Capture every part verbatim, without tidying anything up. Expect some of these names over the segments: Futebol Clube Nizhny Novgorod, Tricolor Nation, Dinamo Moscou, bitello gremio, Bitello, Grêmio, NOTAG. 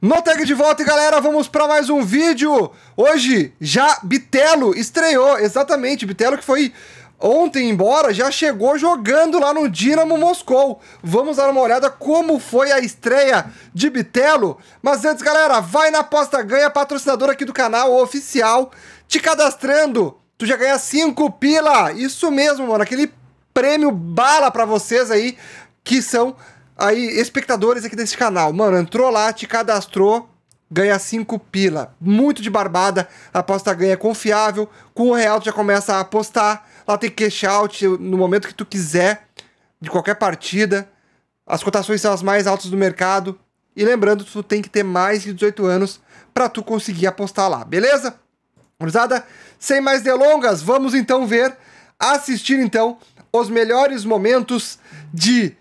NOTAG de volta, galera, vamos para mais um vídeo. Hoje já Bitello estreou, exatamente, Bitello que foi ontem embora, já chegou jogando lá no Dinamo Moscou. Vamos dar uma olhada como foi a estreia de Bitello. Mas antes, galera, vai na Aposta Ganha, patrocinador aqui do canal oficial. Te cadastrando, tu já ganha cinco pila, isso mesmo, mano, aquele prêmio bala para vocês aí, que são... aí, espectadores aqui desse canal, mano, entrou lá, te cadastrou, ganha cinco pila. Muito de barbada, a Aposta Ganha é confiável, com o real tu já começa a apostar, lá tem cash out no momento que tu quiser, de qualquer partida, as cotações são as mais altas do mercado, e lembrando, tu tem que ter mais de dezoito anos pra tu conseguir apostar lá, beleza? Cruzada, sem mais delongas, vamos então ver, assistir então, os melhores momentos de...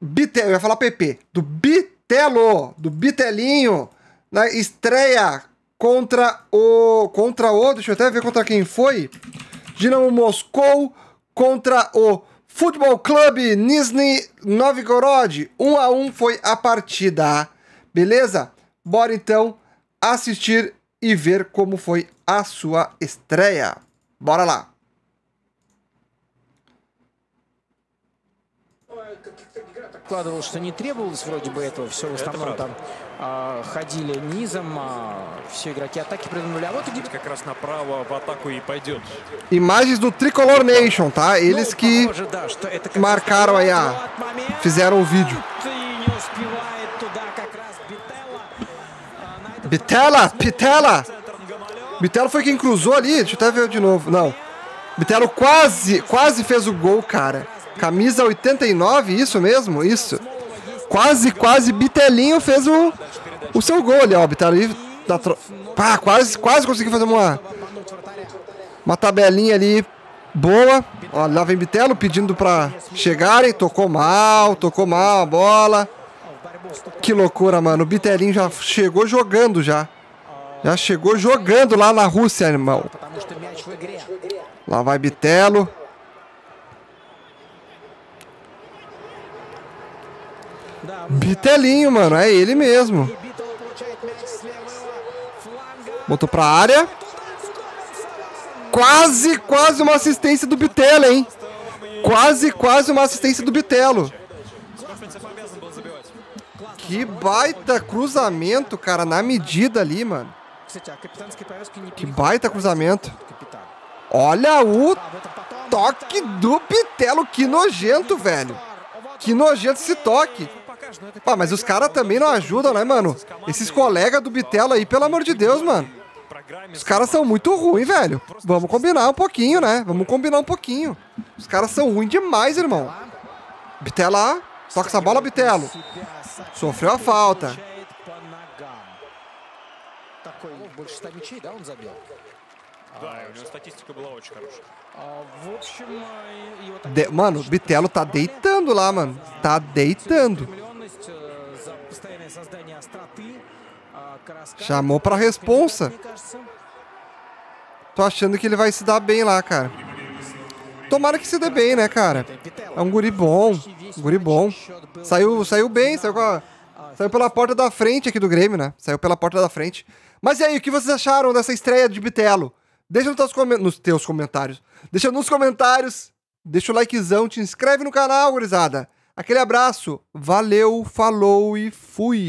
Bitello, eu ia falar P P, do Bitello, do Bitelinho, na estreia contra o, contra o, deixa eu até ver contra quem foi, Dinamo Moscou contra o Futebol Clube Nizhny Novgorod, um a um foi a partida, beleza? Bora então assistir e ver como foi a sua estreia, bora lá! Вкладывал, что не требовалось вроде бы этого, все в основном это там а, ходили низом, а, все игроки атаки придумали, а вот и... Как раз направо в атаку и пойдет. Imagens do Tricolor Nation, tá? Eles que marcaram aí, a... fizeram o vídeo. Bitello, Bitello! Bitello foi quem cruzou ali, deixa eu até ver de novo, não. Bitello quase, quase fez o gol, cara. Camisa oitenta e nove, isso mesmo, isso. Quase, quase, Bitelinho fez o, o seu gol ali, ó. Bitello da tro... Pá, quase, quase conseguiu fazer uma, uma tabelinha ali boa. Ó, lá vem Bitello pedindo pra chegarem. Tocou mal, tocou mal a bola. Que loucura, mano. O Bitelinho já chegou jogando já. Já chegou jogando lá na Rússia, irmão. Lá vai Bitello. Bitelinho, mano, é ele mesmo. Botou pra área. Quase, quase uma assistência do Bitello, hein? Quase, quase uma assistência do Bitello. Que baita cruzamento, cara, na medida ali, mano. Que baita cruzamento. Olha o toque do Bitello, que nojento, velho. Que nojento esse toque. Pô, mas os caras também não ajudam, né, mano? Esses colegas do Bitello aí, pelo amor de Deus, mano. Os caras são muito ruins, velho. Vamos combinar um pouquinho, né? Vamos combinar um pouquinho. Os caras são ruins demais, irmão. Bitello, toca essa bola, Bitello. Sofreu a falta. De... Mano, o Bitello tá deitando lá, mano. Tá deitando. Chamou pra responsa. Tô achando que ele vai se dar bem lá, cara. Tomara que se dê bem, né, cara? É um guri bom. Um guri bom. Saiu, saiu bem, saiu com a... Saiu pela porta da frente aqui do Grêmio, né? Saiu pela porta da frente. Mas e aí, o que vocês acharam dessa estreia de Bitello? Deixa nos teus, com... nos teus comentários. Deixa nos comentários. Deixa o likezão. Te inscreve no canal, gurizada. Aquele abraço. Valeu, falou e fui.